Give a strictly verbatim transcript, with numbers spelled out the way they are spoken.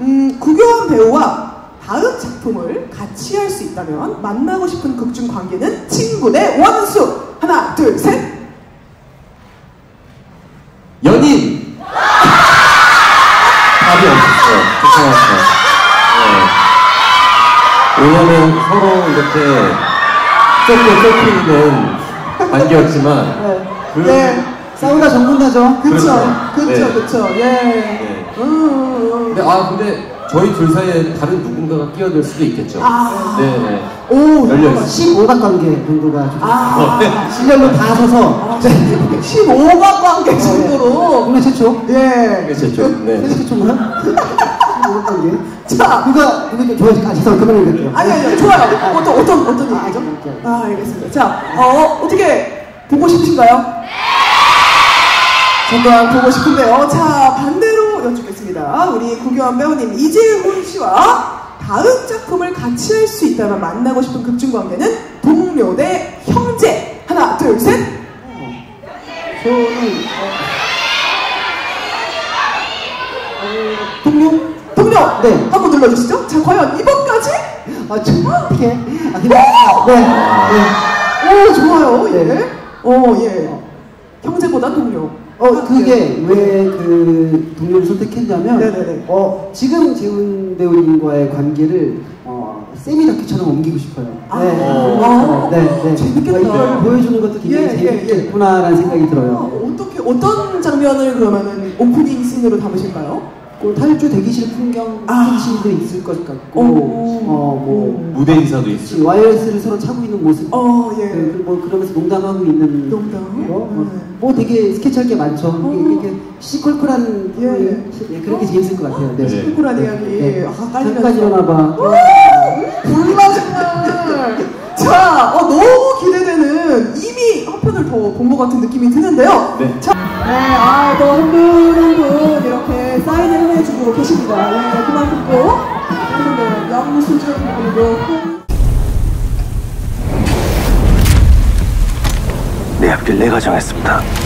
음, 구교환 배우와 다음 작품을 같이 할 수 있다면 만나고 싶은 극중 관계는 친구 대 원수! 하나, 둘, 셋! 연인! 답이 없었어요. 죄송합니다. 네. 왜냐면 서로 이렇게 쫓고 쫓기는 관계였지만 네. 그... 네. 싸우다 전문가죠. 그쵸, 그쵸, 그쵸. 예. 네. 근데 아 근데 저희 둘 사이에 다른 누군가가 끼어들 수도 있겠죠. 아 네네. 오, 십오 각 관계 정도가 좀. 아, 실력로 다 서서. 십오 각 관계 정도로. 국내 최초. 예. 국내 최초. 네. 국내 최초인가요? 십오 각 관계. 자, 그거 이거 좋아요. 아, 죄송합니다. 그만 얘기할게요. 아니 아니 좋아요. 어떤 어떤 어떤 얘기죠? 아, 알겠습니다. 자, 어 어떻게 보고 싶으신가요? 저도 보고 싶은데요. 자, 반대로 여쭙겠습니다. 우리 구교환 배우님, 이제훈 씨와 다음 작품을 같이 할 수 있다면 만나고 싶은 극중 관계는 동료 대 형제. 하나, 둘, 셋. 저는 동료? 동료! 네. 한번 눌러주시죠. 자, 과연 이번까지? 아, 정말? 어떻게? 아, 오! 네. 네. 오, 좋아요. 예. 오, 예. 형제보다 동료. 어 그게 왜 그 동료를 선택했냐면 네네네. 어 지금 재훈 배우님과의 관계를 어 세미 다큐처럼 옮기고 싶어요. 아, 네. 어, 네, 네. 재밌겠다. 이걸 보여주는 것도 굉장히 예, 재밌겠구나라는 예, 예. 생각이 들어요. 아, 어떻게 어떤 장면을 그러면은 오프닝 씬으로 담으실까요? 탈주 대기실 풍경 씬도 아. 있을 것 같고, 어, 뭐 무대 인사도 있고, 와이어스를 서로 차고 있는 모습, 어, 예. 그, 뭐 그러면서 농담하고 있는, 농담, 거, 뭐, 네. 뭐 되게 스케치할 게 많죠. 어. 이렇게 시콜콜한, 예, 예. 예, 그렇게 재밌을 것 같아요. 네. 시콜콜한 네. 이야기, 네. 아, 잠깐 일어나봐. 불만 정말. 자, 어, 너무 기대되는 이미 한 편을 더 본 것 같은 느낌이 드는데요. 네. 자, 네, 아, 또 한 분 한 분 이렇게 사인을. 주고 계십니다. 네, 그만 듣고 그리고 영수증 그리고 내 앞길 내가 정했습니다.